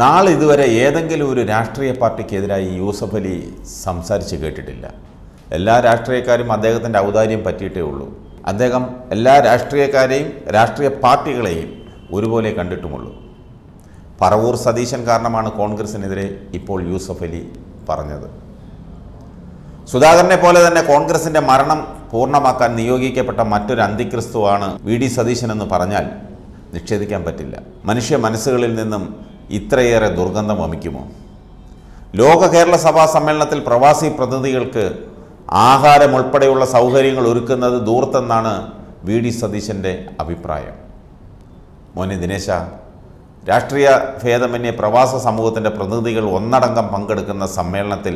നാളെ ഇതുവരെ ഏതെങ്കിലും ഒരു രാഷ്ട്രീയ പാർട്ടിക്കെതിരായി യൂസഫ് അലി സംസാരിച്ച് കേട്ടിട്ടില്ല. എല്ലാ രാഷ്ട്രീയക്കാരും അദ്ദേഹത്തിൻ്റെ ഔദാര്യം പറ്റിയിട്ടേ ഉള്ളൂ. അദ്ദേഹം എല്ലാ രാഷ്ട്രീയക്കാരെയും രാഷ്ട്രീയ പാർട്ടികളെയും ഒരുപോലെ കണ്ടിട്ടുമുള്ളൂ. പറവൂർ സതീശൻ കാരണമാണ് കോൺഗ്രസിനെതിരെ ഇപ്പോൾ യൂസഫ് അലി പറഞ്ഞത്. സുധാകരനെ പോലെ തന്നെ കോൺഗ്രസിൻ്റെ മരണം പൂർണ്ണമാക്കാൻ നിയോഗിക്കപ്പെട്ട മറ്റൊരു അന്തിക്രിസ്തുവാണ് വി ഡി സതീശൻ എന്ന് പറഞ്ഞാൽ നിഷേധിക്കാൻ പറ്റില്ല. മനുഷ്യ മനസ്സുകളിൽ നിന്നും ഇത്രയേറെ ദുർഗന്ധം വമിക്കുമോ? ലോക കേരള സഭാ സമ്മേളനത്തിൽ പ്രവാസി പ്രതിനിധികൾക്ക് ആഹാരം ഉൾപ്പെടെയുള്ള സൗകര്യങ്ങൾ ഒരുക്കുന്നത് ദൂർത്തെന്നാണ് വി ഡി സതീശൻ്റെ അഭിപ്രായം. മോനെ ദിനേശ, രാഷ്ട്രീയ ഭേദമന്യേ പ്രവാസ സമൂഹത്തിൻ്റെ പ്രതിനിധികൾ ഒന്നടങ്കം പങ്കെടുക്കുന്ന സമ്മേളനത്തിൽ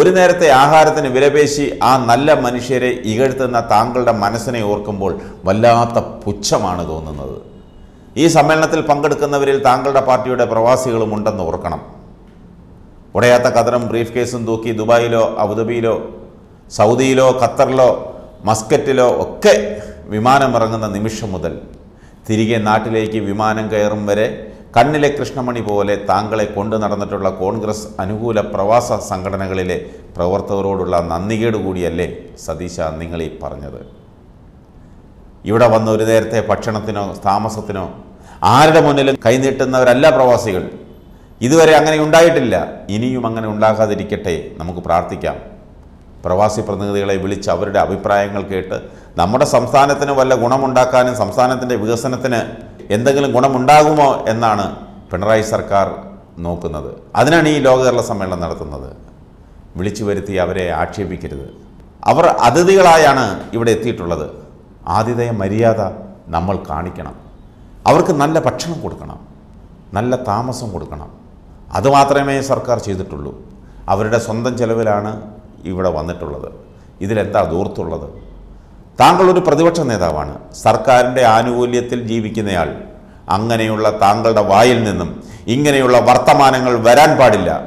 ഒരു നേരത്തെ ആഹാരത്തിന് വിലപേശി ആ നല്ല മനുഷ്യരെ ഇകഴ്ത്തുന്ന താങ്കളുടെ മനസ്സിനെ ഓർക്കുമ്പോൾ വല്ലാത്ത പുച്ഛമാണ് തോന്നുന്നത്. ഈ സമ്മേളനത്തിൽ പങ്കെടുക്കുന്നവരിൽ താങ്കളുടെ പാർട്ടിയുടെ പ്രവാസികളും ഉണ്ടെന്ന് ഓർക്കണം. ഉടയാത്ത കതറും ബ്രീഫ് കേസും തൂക്കി ദുബായിലോ അബുദാബിയിലോ സൗദിയിലോ ഖത്തറിലോ മസ്കറ്റിലോ ഒക്കെ വിമാനമിറങ്ങുന്ന നിമിഷം മുതൽ തിരികെ നാട്ടിലേക്ക് വിമാനം കയറും വരെ കണ്ണിലെ കൃഷ്ണമണി പോലെ താങ്കളെ കൊണ്ടു നടന്നിട്ടുള്ള കോൺഗ്രസ് അനുകൂല പ്രവാസ സംഘടനകളിലെ പ്രവർത്തകരോടുള്ള നന്ദികേട് കൂടിയല്ലേ സതീശ നിങ്ങളീ പറഞ്ഞത്? ഇവിടെ വന്ന ഒരു നേരത്തെ ഭക്ഷണത്തിനോ താമസത്തിനോ ആരുടെ മുന്നിലും കൈനീട്ടുന്നവരല്ല പ്രവാസികൾ. ഇതുവരെ അങ്ങനെ ഉണ്ടായിട്ടില്ല. ഇനിയും അങ്ങനെ ഉണ്ടാകാതിരിക്കട്ടെ. നമുക്ക് പ്രാർത്ഥിക്കാം. പ്രവാസി പ്രതിനിധികളെ വിളിച്ച് അവരുടെ അഭിപ്രായങ്ങൾ കേട്ട് നമ്മുടെ സംസ്ഥാനത്തിന് വല്ല ഗുണമുണ്ടാക്കാനും സംസ്ഥാനത്തിൻ്റെ വികസനത്തിന് എന്തെങ്കിലും ഗുണമുണ്ടാകുമോ എന്നാണ് പിണറായി സർക്കാർ നോക്കുന്നത്. അതിനാണ് ഈ ലോക കേരള സമ്മേളനം നടത്തുന്നത്. വിളിച്ചു വരുത്തി അവരെ ആക്ഷേപിക്കരുത്. അവർ അതിഥികളായാണ് ഇവിടെ എത്തിയിട്ടുള്ളത്. ആതിഥേയ മര്യാദ നമ്മൾ കാണിക്കണം. അവർക്ക് നല്ല ഭക്ഷണം കൊടുക്കണം, നല്ല താമസം കൊടുക്കണം. അതുമാത്രമേ സർക്കാർ ചെയ്തിട്ടുള്ളൂ. അവരുടെ സ്വന്തം ചെലവിലാണ് ഇവിടെ വന്നിട്ടുള്ളത്. ഇതിലെന്താ ദൂർത്തുള്ളത്? താങ്കളൊരു പ്രതിപക്ഷ നേതാവാണ്, സർക്കാരിൻ്റെ ആനുകൂല്യത്തിൽ ജീവിക്കുന്നയാൾ. അങ്ങനെയുള്ള താങ്കളുടെ വായിൽ നിന്നും ഇങ്ങനെയുള്ള വർത്തമാനങ്ങൾ വരാൻ പാടില്ല.